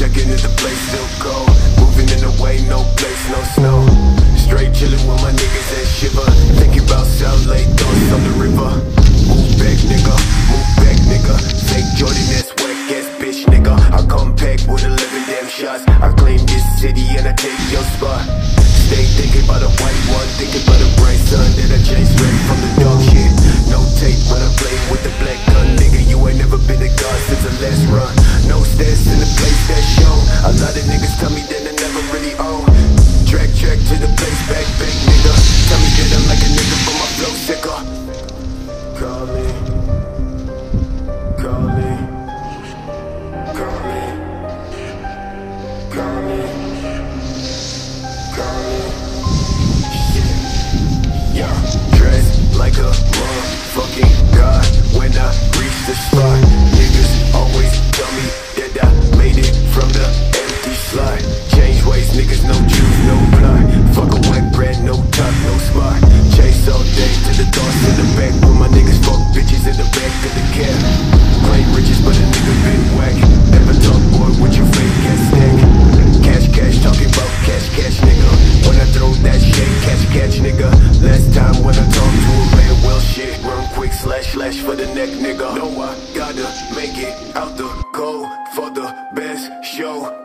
Checking if the place still cold. Moving in the way, no place, no snow. Straight chilling with my niggas and shiver. Thinking about South Lake, thoughts on the river. Move back, nigga, fake Jordan, that's whack ass bitch, nigga. I come packed with 11 damn shots. I claim this city and I take your spot. Stay thinking about a white one, thinking about a bright sun that I chase red from the dog shit. No tape, but I play with the black gun, nigga. You ain't never been a god since the last run. No stats in the place that show. A lot of niggas tell me that I never really own. Track to the place, back, nigga. Tell me that I'm like a nigga for my flow sicker. Call me. Yeah. Dressed like a motherfucking god when I reach the spot. Niggas always tell me that I made it from the empty slide. Change ways, niggas, no truth, no plot. Fuck a whack brand, no top, no spot. Chase all day to the thoughts in the back with my niggas, fuck bitches in the back of the cab. Claim riches, but a nigga been whack. Never talk, boy, with your fake ass stack. Cash, talking about cash, nigga. When I throw that shit, catch, nigga. Last time when I talked to a man, well, shit. Run quick, slash for the neck, nigga. No, I gotta make it out the cold for the best show.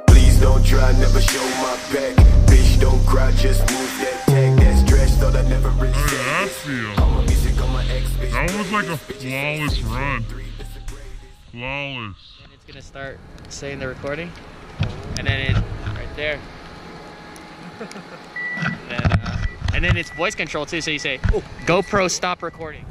Don't try, never show my back. Bitch, don't cry, just move that tag. That's trash, thought I never really said this. All my music on my ex, bitch. That was like a flawless run. Flawless. And it's gonna start saying the recording. And then it, right there. And then it's voice control too, so you say, oh, GoPro, stop recording.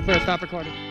GoPro, stop recording.